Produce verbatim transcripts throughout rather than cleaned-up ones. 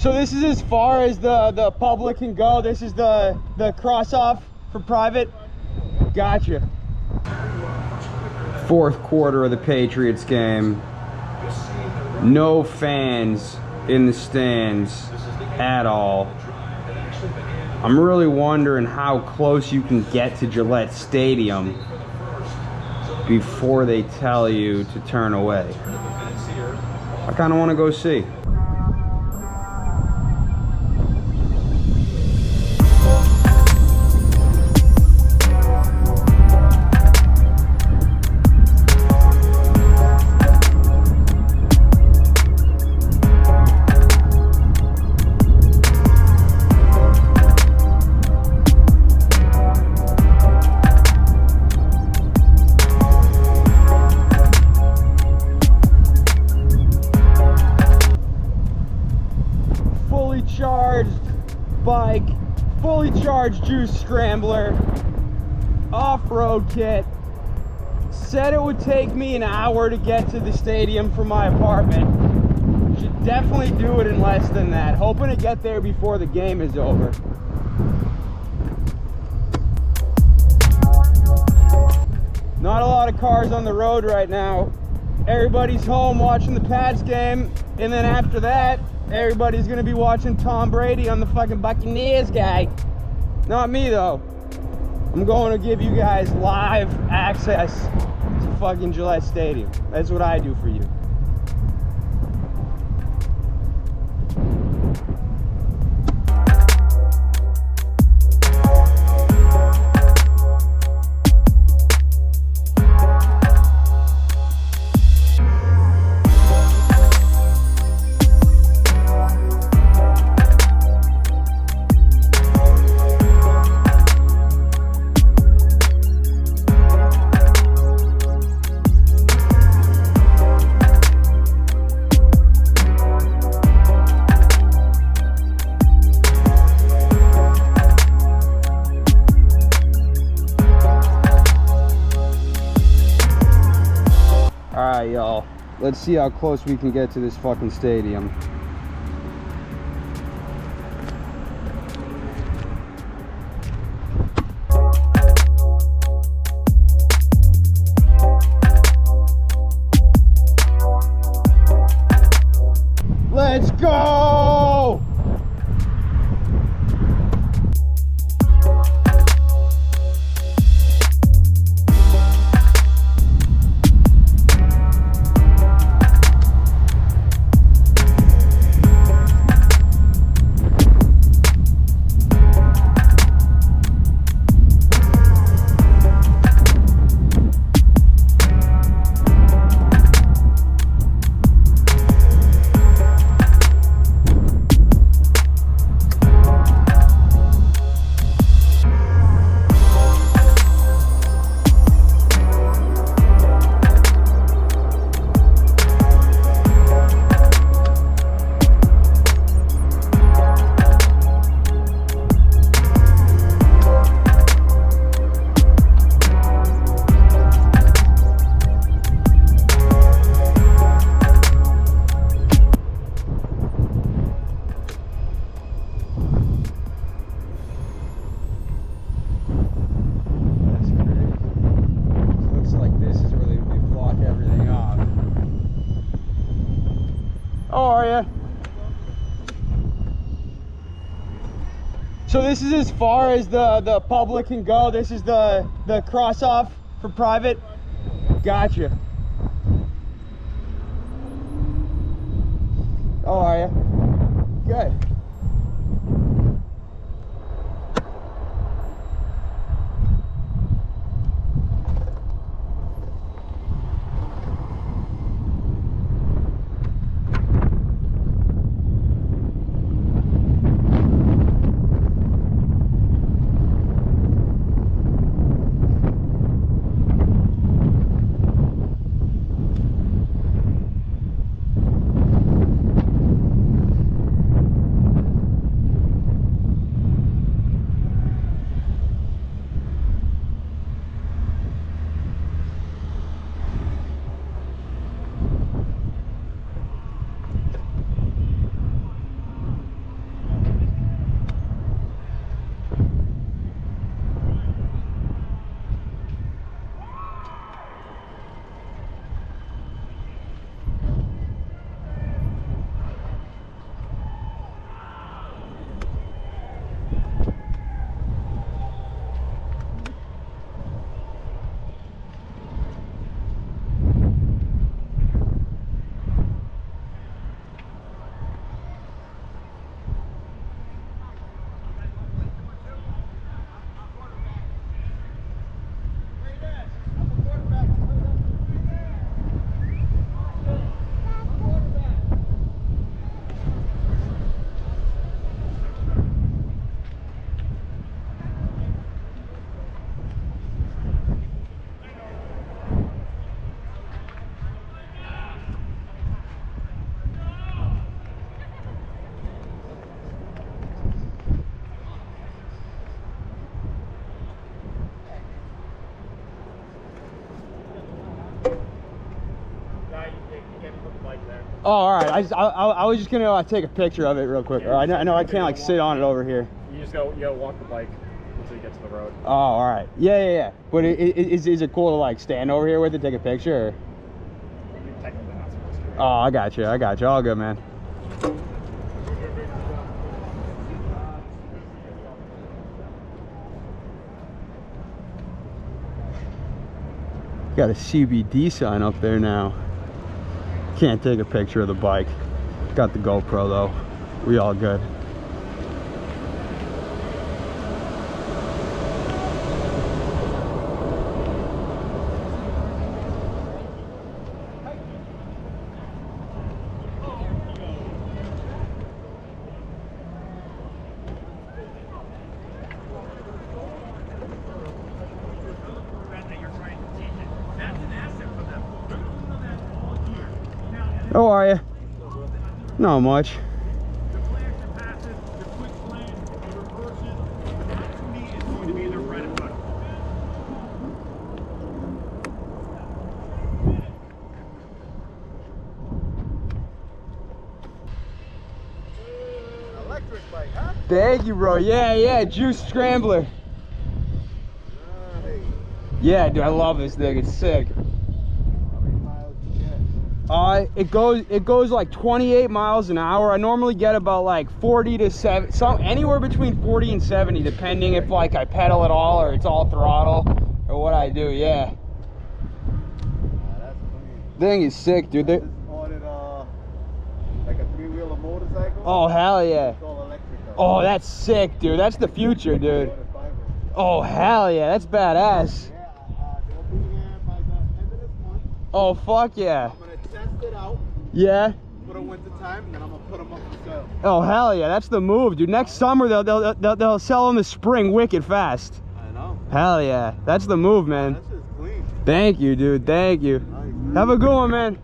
So this is as far as the, the public can go. This is the, the cross off for private. Gotcha. Fourth quarter of the Patriots game. No fans in the stands at all. I'm really wondering how close you can get to Gillette Stadium before they tell you to turn away. I kind of want to go see. Bike, fully charged Juiced Scrambler, off-road kit. Said it would take me an hour to get to the stadium from my apartment. Should definitely do it in less than that. Hoping to get there before the game is over. Not a lot of cars on the road right now. Everybody's home watching the Pats game, and then after that, everybody's gonna be watching Tom Brady on the fucking Buccaneers guy. Not me though. I'm going to give you guys live access to fucking Gillette Stadium. That's what I do for you. Alright y'all, let's see how close we can get to this fucking stadium. Let's go! So this is as far as the, the public can go. This is the, the cross off for private. Gotcha. How are ya? Good. Oh, all right. I, just, I, I, I was just gonna uh, take a picture of it real quick. Yeah, all right. I know, I know I can't like sit on it over here. You just go, you gotta walk the bike until you get to the road. Oh, all right. Yeah, yeah, yeah. But it, it, is is it cool to like stand over here with it, take a picture? Or? You're technically not supposed to. Oh, I got you. I got you. All good, man. Got a C B D sign up there now. Can't take a picture of the bike. Got the GoPro though. We all good. How are you? Not much. The play action passes, the quick play, the reverses, that to me is going to be their bread and butter. Electric bike, huh? Thank you, bro. Yeah, yeah, Juiced Scrambler. Nice. Yeah, dude, I love this thing. It's sick. Uh, it goes it goes like twenty-eight miles an hour. I normally get about like forty to seventy, some anywhere between forty and seventy, depending if like I pedal at all or it's all throttle or what I do. Yeah, uh, that's clean. Thing is sick, dude. They ordered uh, like a three-wheeler motorcycle. Oh hell yeah! It's all electric, right? Oh, that's sick, dude. That's the future, dude. Oh hell yeah, that's badass. Yeah, uh, they'll be here by the end of this month. Oh fuck yeah! Test it out. Yeah. For the winter time, and then I'm gonna put them up for sale. Oh hell yeah, that's the move, dude. Next summer they'll they'll they'll, they'll sell them the spring wicked fast. I know. Hell yeah, that's the move, man. That's just clean. Thank you, dude. Thank you. Nice. Have a good one, man.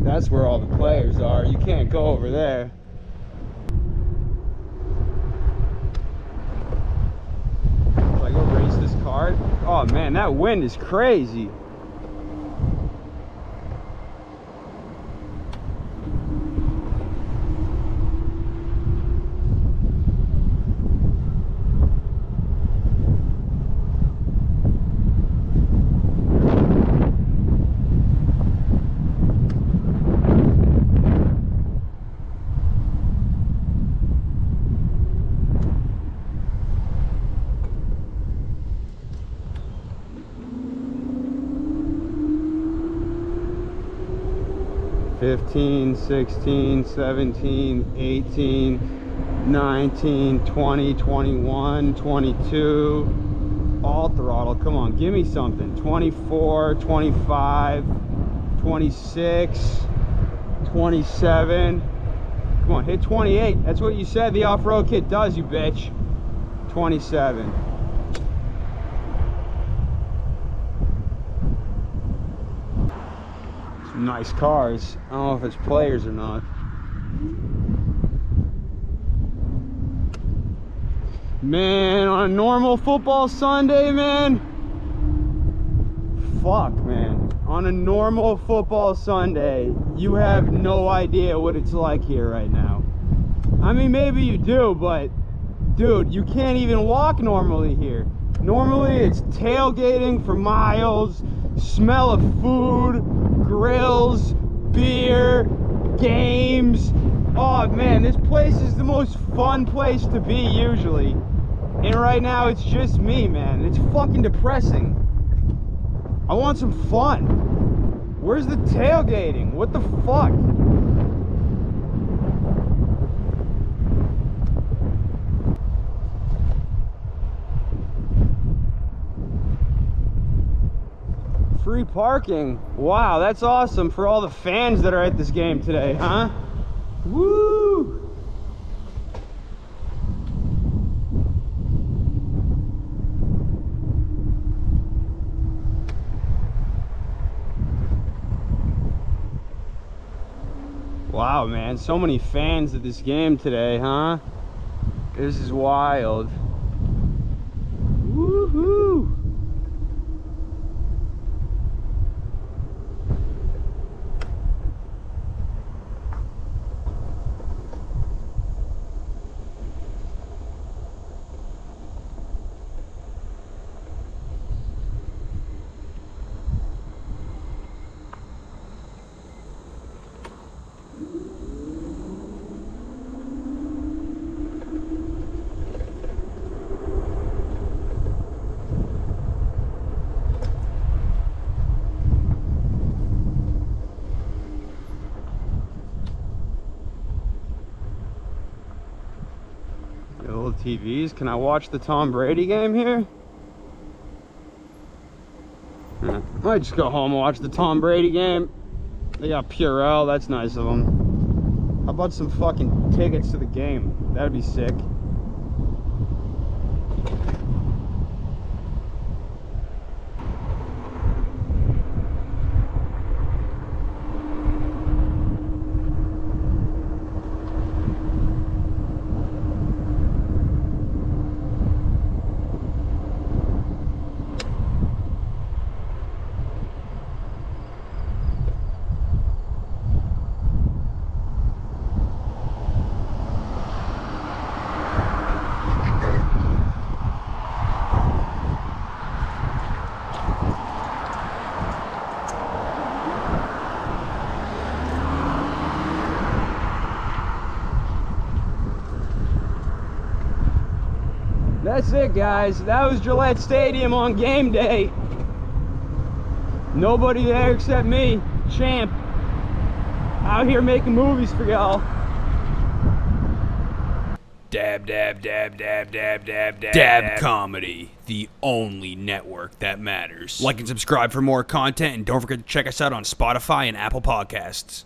That's where all the players are. You can't go over there. Should I go race this card? Oh man, that wind is crazy. fifteen, sixteen, seventeen, eighteen, nineteen, twenty, twenty-one, twenty-two, all throttle. Come on, give me something. twenty-four, twenty-five, twenty-six, twenty-seven. Come on, hit twenty-eight. That's what you said the off-road kit does, you bitch. twenty-seven. Nice cars. I don't know if it's players or not. Man, on a normal football Sunday, man. Fuck, man. On a normal football Sunday, you have no idea what it's like here right now. I mean, maybe you do, but dude, you can't even walk normally here. Normally, it's tailgating for miles, smell of food, grills, beer, games. Oh man, this place is the most fun place to be usually. And right now it's just me, man. It's fucking depressing. I want some fun. Where's the tailgating? What the fuck? Free parking. Wow, that's awesome for all the fans that are at this game today, huh? Woo! Wow, man, so many fans of this game today, huh? This is wild. Woohoo! T Vs. Can I watch the Tom Brady game here? Yeah, I might just go home and watch the Tom Brady game. They got Purell. That's nice of them. How about some fucking tickets to the game? That'd be sick. That's it, guys. That was Gillette Stadium on game day. Nobody there except me, Champ, out here making movies for y'all. Dab, dab, dab, dab, dab, dab, dab. Dab Comedy, the only network that matters. Like and subscribe for more content, and don't forget to check us out on Spotify and Apple Podcasts.